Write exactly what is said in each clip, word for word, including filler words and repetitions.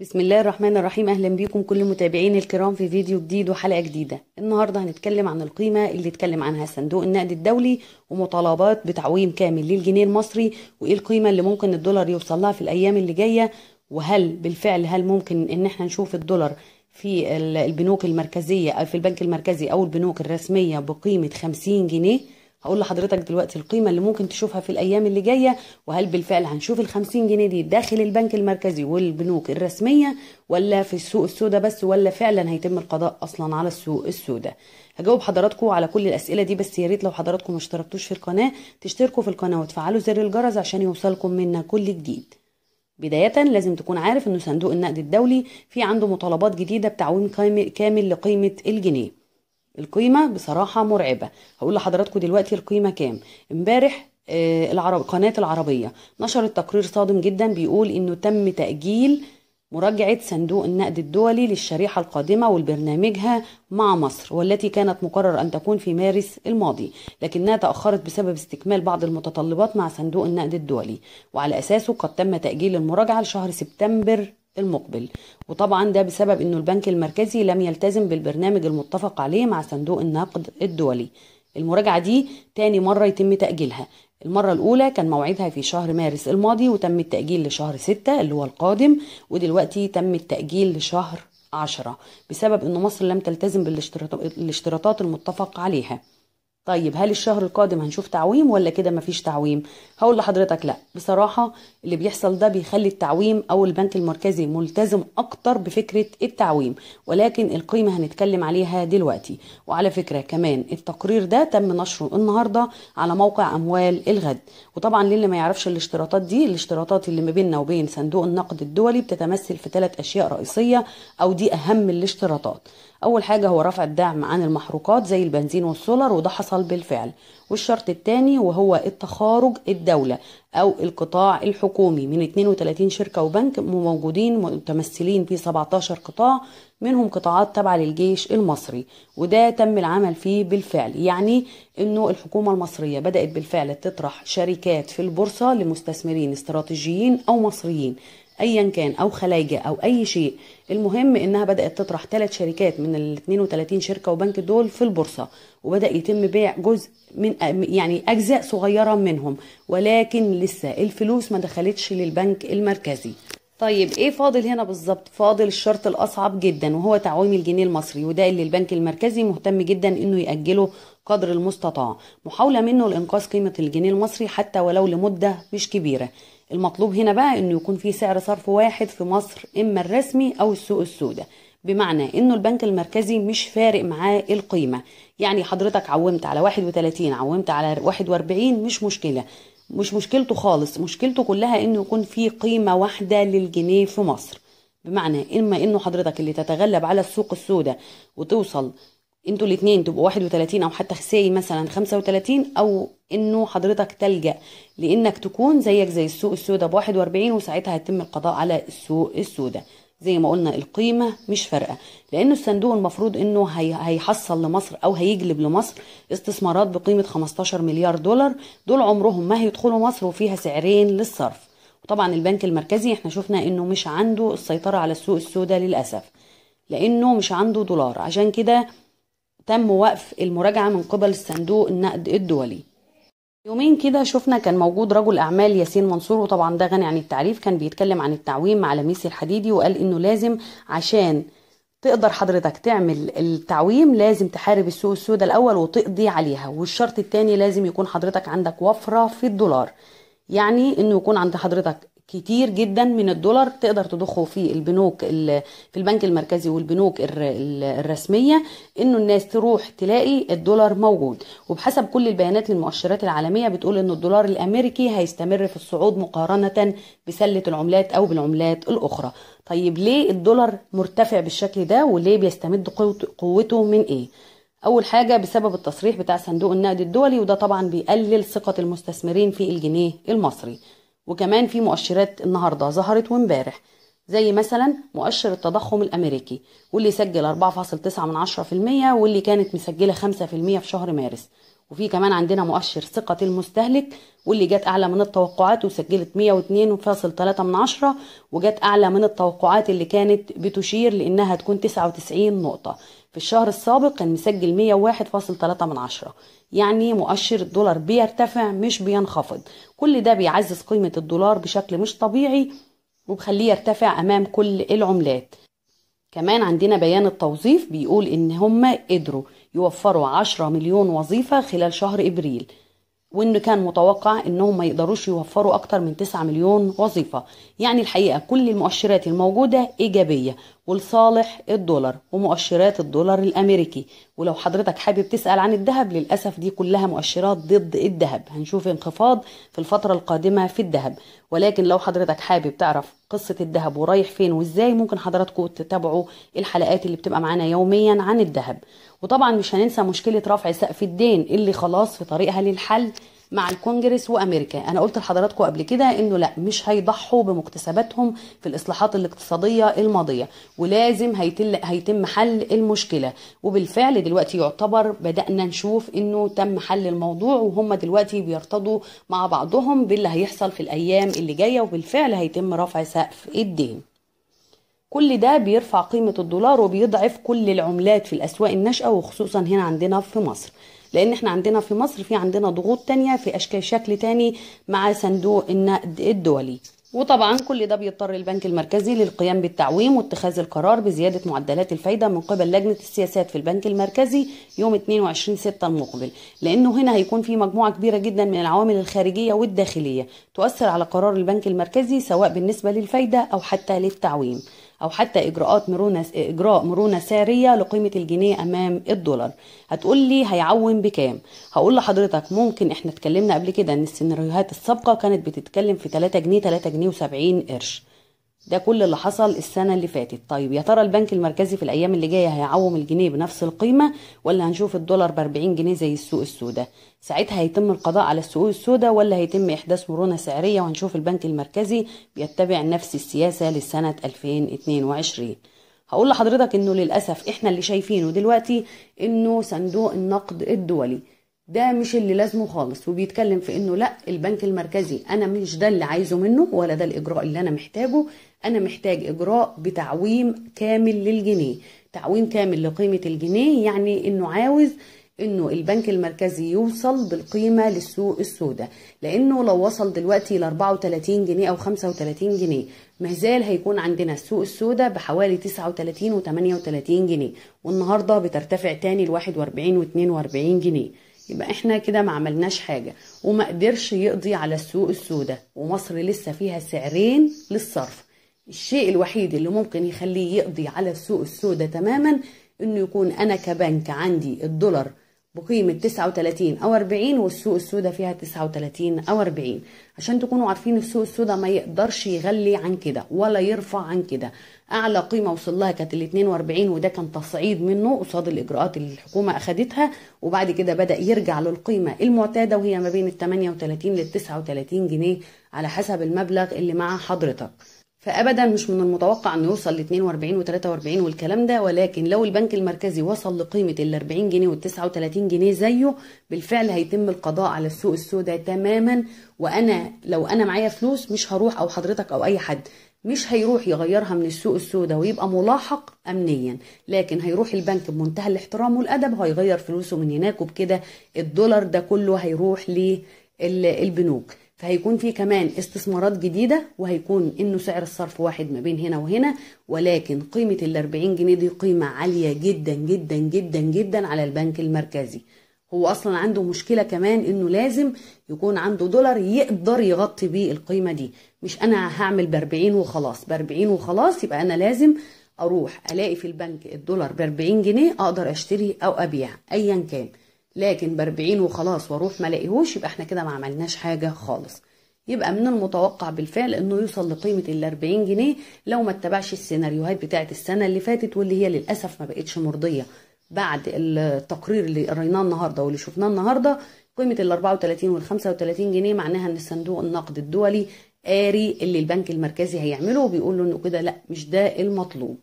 بسم الله الرحمن الرحيم. اهلا بيكم كل متابعين الكرام في فيديو جديد وحلقه جديده. النهارده هنتكلم عن القيمه اللي اتكلم عنها صندوق النقد الدولي ومطالبات بتعويم كامل للجنيه المصري، وايه القيمه اللي ممكن الدولار يوصل لها في الايام اللي جايه، وهل بالفعل هل ممكن ان احنا نشوف الدولار في البنوك المركزيه او في البنك المركزي او البنوك الرسميه بقيمه خمسين جنيه. هقول لحضرتك دلوقتي القيمه اللي ممكن تشوفها في الايام اللي جايه، وهل بالفعل هنشوف ال خمسين جنيه دي داخل البنك المركزي والبنوك الرسميه ولا في السوق السوداء بس، ولا فعلا هيتم القضاء اصلا على السوق السوداء. هجاوب حضراتكم على كل الاسئله دي، بس يا ريت لو حضراتكم ما اشتركتوش في القناه تشتركوا في القناه وتفعلوا زر الجرس عشان يوصلكم منا كل جديد. بداية لازم تكون عارف انه صندوق النقد الدولي في عنده مطالبات جديدة بتعويم كامل لقيمة الجنيه. القيمة بصراحة مرعبة، هقول لحضراتكم دلوقتي القيمة كام. امبارح آه العرب... قناة العربية نشرت تقرير صادم جدا بيقول انه تم تأجيل مراجعة صندوق النقد الدولي للشريحة القادمة والبرنامجها مع مصر، والتي كانت مقرر أن تكون في مارس الماضي، لكنها تأخرت بسبب استكمال بعض المتطلبات مع صندوق النقد الدولي، وعلى أساسه قد تم تأجيل المراجعة لشهر سبتمبر المقبل. وطبعا ده بسبب أنه البنك المركزي لم يلتزم بالبرنامج المتفق عليه مع صندوق النقد الدولي. المراجعة دي تاني مرة يتم تأجيلها، المرة الأولى كان موعدها في شهر مارس الماضي وتم التأجيل لشهر ستة اللي هو القادم، ودلوقتي تم التأجيل لشهر عشرة بسبب أن مصر لم تلتزم بالاشتراطات المتفق عليها. طيب هل الشهر القادم هنشوف تعويم ولا كده مفيش تعويم؟ هقول لحضرتك لأ، بصراحة اللي بيحصل ده بيخلي التعويم أو البنك المركزي ملتزم أكتر بفكرة التعويم، ولكن القيمة هنتكلم عليها دلوقتي. وعلى فكرة كمان التقرير ده تم نشره النهاردة على موقع أموال الغد. وطبعا للي ما يعرفش الاشتراطات دي، الاشتراطات اللي ما بيننا وبين صندوق النقد الدولي بتتمثل في ثلاث أشياء رئيسية، أو دي أهم الاشتراطات. أول حاجة هو رفع الدعم عن المحروقات زي البنزين والسولر، وده حصل بالفعل. والشرط الثاني وهو التخارج الدولة أو القطاع الحكومي من اثنين وثلاثين شركة وبنك موجودين متمثلين في سبعتاشر قطاع، منهم قطاعات تابعة للجيش المصري، وده تم العمل فيه بالفعل. يعني أنه الحكومة المصرية بدأت بالفعل تطرح شركات في البورصة لمستثمرين استراتيجيين أو مصريين ايا كان، او خلايجه او اي شيء، المهم انها بدات تطرح ثلاث شركات من ال اثنين وثلاثين شركه وبنك دول في البورصه، وبدا يتم بيع جزء من يعني اجزاء صغيره منهم، ولكن لسه الفلوس ما دخلتش للبنك المركزي. طيب ايه فاضل هنا بالظبط؟ فاضل الشرط الاصعب جدا وهو تعويم الجنيه المصري، وده اللي البنك المركزي مهتم جدا انه ياجله قدر المستطاع، محاوله منه لانقاذ قيمه الجنيه المصري حتى ولو لمده مش كبيره. المطلوب هنا بقى انه يكون في سعر صرف واحد في مصر، اما الرسمي او السوق السوداء، بمعنى انه البنك المركزي مش فارق معاه القيمه. يعني حضرتك عومت على واحد وثلاثين، عومت على واحد وأربعين، مش مشكله، مش مشكلته خالص. مشكلته كلها انه يكون في قيمه واحده للجنيه في مصر، بمعنى اما انه حضرتك اللي تتغلب على السوق السوداء وتوصل انتوا الاثنين تبقوا واحد وثلاثين او حتى خساي مثلا خمسة وثلاثين، او انه حضرتك تلجأ لانك تكون زيك زي السوق السوداء ب واحد وأربعين، وساعتها هيتم القضاء على السوق السوداء. زي ما قلنا القيمه مش فارقه، لانه الصندوق المفروض انه هيحصل لمصر او هيجلب لمصر استثمارات بقيمه خمستاشر مليار دولار، دول عمرهم ما هيدخلوا مصر وفيها سعرين للصرف. وطبعا البنك المركزي احنا شفنا انه مش عنده السيطره على السوق السوداء للاسف، لانه مش عنده دولار، عشان كده تم وقف المراجعة من قبل الصندوق النقد الدولي. يومين كده شفنا كان موجود رجل أعمال ياسين منصور، وطبعا ده غني عن التعريف، كان بيتكلم عن التعويم مع لميس الحديدي، وقال إنه لازم عشان تقدر حضرتك تعمل التعويم لازم تحارب السوق السوداء الأول وتقضي عليها، والشرط التاني لازم يكون حضرتك عندك وفرة في الدولار، يعني إنه يكون عند حضرتك كتير جدا من الدولار تقدر تضخه في البنوك في البنك المركزي والبنوك الرسميه، انه الناس تروح تلاقي الدولار موجود. وبحسب كل البيانات للمؤشرات العالميه بتقول ان الدولار الامريكي هيستمر في الصعود مقارنه بسله العملات او بالعملات الاخرى. طيب ليه الدولار مرتفع بالشكل ده وليه بيستمد قوته من ايه؟ اول حاجه بسبب التصريح بتاع صندوق النقد الدولي، وده طبعا بيقلل ثقه المستثمرين في الجنيه المصري. وكمان في مؤشرات النهارده ظهرت وامبارح، زي مثلا مؤشر التضخم الامريكي واللي سجل أربعة فاصلة تسعة من عشرة في المية واللي كانت مسجله خمسة في المية في شهر مارس، وفي كمان عندنا مؤشر ثقة المستهلك واللي جت أعلى من التوقعات وسجلت مية واتنين فاصل تلاتة من عشرة، وجت أعلى من التوقعات اللي كانت بتشير لأنها تكون تسعة وتسعين نقطة. في الشهر السابق كان مسجل مية وواحد فاصل تلاتة من عشرة، يعني مؤشر الدولار بيرتفع مش بينخفض. كل ده بيعزز قيمة الدولار بشكل مش طبيعي وبخليه يرتفع أمام كل العملات. كمان عندنا بيان التوظيف بيقول إن هم قدروا يوفروا عشرة مليون وظيفة خلال شهر إبريل، وإنه كان متوقع إنهم ما يقدروش يوفروا أكتر من تسعة مليون وظيفة. يعني الحقيقة كل المؤشرات الموجودة إيجابية ولصالح الدولار ومؤشرات الدولار الأمريكي. ولو حضرتك حابب تسأل عن الذهب، للأسف دي كلها مؤشرات ضد الذهب، هنشوف انخفاض في الفترة القادمة في الذهب. ولكن لو حضرتك حابب تعرف قصة الذهب ورايح فين وإزاي، ممكن حضراتكم تتابعوا الحلقات اللي بتبقى معانا يوميا عن الذهب. وطبعا مش هننسى مشكلة رفع سقف الدين اللي خلاص في طريقها للحل مع الكونجرس وامريكا. انا قلت لحضراتكم قبل كده انه لا، مش هيضحوا بمكتسباتهم في الاصلاحات الاقتصاديه الماضيه، ولازم هيتل... هيتم حل المشكله. وبالفعل دلوقتي يعتبر بدانا نشوف انه تم حل الموضوع، وهم دلوقتي بيرتضوا مع بعضهم باللي هيحصل في الايام اللي جايه، وبالفعل هيتم رفع سقف الدين. كل ده بيرفع قيمه الدولار وبيضعف كل العملات في الاسواق الناشئه، وخصوصا هنا عندنا في مصر، لان احنا عندنا في مصر في عندنا ضغوط تانية في اشكال شكل تاني مع صندوق النقد الدولي. وطبعا كل ده بيضطر البنك المركزي للقيام بالتعويم واتخاذ القرار بزياده معدلات الفايده من قبل لجنه السياسات في البنك المركزي يوم اتنين وعشرين ستة المقبل، لانه هنا هيكون في مجموعه كبيره جدا من العوامل الخارجيه والداخليه تؤثر على قرار البنك المركزي، سواء بالنسبه للفايده او حتى للتعويم او حتى اجراءات مرونه اجراء مرونه ساريه لقيمه الجنيه امام الدولار. هتقول لي هيعوم بكام؟ هقول لحضرتك ممكن احنا اتكلمنا قبل كده ان السيناريوهات السابقه كانت بتتكلم في تلاتة جنيه تلاتة جنيه وسبعين قرش، ده كل اللي حصل السنه اللي فاتت. طيب يا ترى البنك المركزي في الايام اللي جايه هيعوم الجنيه بنفس القيمه، ولا هنشوف الدولار ب أربعين جنيه زي السوق السوداء؟ ساعتها هيتم القضاء على السوق السوداء ولا هيتم احداث مرونه سعريه وهنشوف البنك المركزي بيتبع نفس السياسه لسنه ألفين واتنين وعشرين؟ هقول لحضرتك انه للاسف احنا اللي شايفينه دلوقتي انه صندوق النقد الدولي ده مش اللي لازمه خالص، وبيتكلم في انه لا، البنك المركزي انا مش ده اللي عايزه منه ولا ده الاجراء اللي انا محتاجه، انا محتاج اجراء بتعويم كامل للجنيه، تعويم كامل لقيمة الجنيه. يعني انه عاوز انه البنك المركزي يوصل بالقيمة للسوق السوداء، لانه لو وصل دلوقتي ل أربعة وتلاتين جنيه او خمسة وتلاتين جنيه مازال هيكون عندنا السوق السوداء بحوالي تسعة وتلاتين وتمانية وتلاتين جنيه، والنهاردة بترتفع تاني ل واحد وأربعين واتنين وأربعين جنيه. يبقى احنا كده ما عملناش حاجه وما قدرش يقضي على السوق السوداء، ومصر لسه فيها سعرين للصرف. الشيء الوحيد اللي ممكن يخليه يقضي على السوق السوداء تماما انه يكون انا كبنك عندي الدولار بقيمه تسعة وتلاتين او أربعين والسوق السوداء فيها تسعة وتلاتين او أربعين. عشان تكونوا عارفين السوق السوداء ما يقدرش يغلي عن كده ولا يرفع عن كده. اعلى قيمه وصل لها كانت ال اتنين وأربعين، وده كان تصعيد منه قصاد الاجراءات اللي الحكومه اخدتها، وبعد كده بدا يرجع للقيمه المعتاده وهي ما بين ال تمانية وتلاتين لل تسعة وتلاتين جنيه على حسب المبلغ اللي مع حضرتك. فابدا مش من المتوقع انه يوصل ل اتنين وأربعين وتلاتة وأربعين والكلام ده، ولكن لو البنك المركزي وصل لقيمه ال أربعين جنيه وال تسعة وتلاتين جنيه زيه، بالفعل هيتم القضاء على السوق السوداء تماما. وانا لو انا معايا فلوس مش هروح، او حضرتك او اي حد مش هيروح يغيرها من السوق السوداء ويبقى ملاحق امنيا، لكن هيروح البنك بمنتهى الاحترام والادب هيغير فلوسه من هناك، وبكده الدولار ده كله هيروح للبنوك. فهيكون في كمان استثمارات جديده، وهيكون انه سعر الصرف واحد ما بين هنا وهنا، ولكن قيمه ال أربعين جنيه دي قيمه عاليه جدا جدا جدا جدا على البنك المركزي. هو اصلا عنده مشكله كمان انه لازم يكون عنده دولار يقدر يغطي بيه القيمه دي، مش انا هعمل ب أربعين وخلاص، ب أربعين وخلاص يبقى انا لازم اروح الاقي في البنك الدولار ب أربعين جنيه اقدر اشتري او ابيع ايا كان. لكن ب أربعين وخلاص واروح ما الاقيهوش، يبقى احنا كده ما عملناش حاجه خالص. يبقى من المتوقع بالفعل انه يوصل لقيمه ال أربعين جنيه لو ما اتبعش السيناريوهات بتاعه السنه اللي فاتت، واللي هي للاسف ما بقتش مرضيه بعد التقرير اللي قريناه النهارده واللي شفناه النهارده. قيمه ال أربعة وتلاتين وال خمسة وتلاتين جنيه معناها ان صندوق النقد الدولي قاري اللي البنك المركزي هيعمله، وبيقول له انه كده لا، مش ده المطلوب.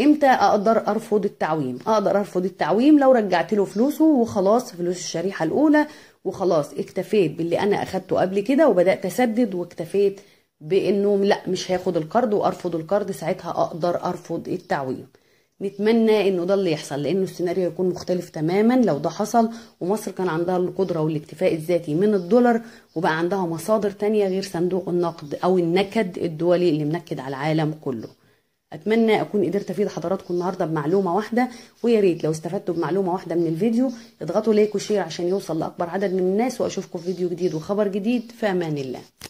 امتى اقدر ارفض التعويم؟ اقدر ارفض التعويم لو رجعت له فلوسه وخلاص، فلوس الشريحه الاولى، وخلاص اكتفيت باللي انا اخدته قبل كده وبدات اسدد، واكتفيت بانه لا مش هاخد القرض وارفض القرض، ساعتها اقدر ارفض التعويم. نتمنى انه ده اللي يحصل، لانه السيناريو يكون مختلف تماما لو ده حصل ومصر كان عندها القدره والاكتفاء الذاتي من الدولار، وبقى عندها مصادر تانية غير صندوق النقد او النكد الدولي اللي منكد على العالم كله. اتمنى اكون قدرت افيد حضراتكم النهارده بمعلومه واحده، ويا ريت لو استفدتوا بمعلومه واحده من الفيديو اضغطوا لايك وشير عشان يوصل لاكبر عدد من الناس، واشوفكم في فيديو جديد وخبر جديد. في امان الله.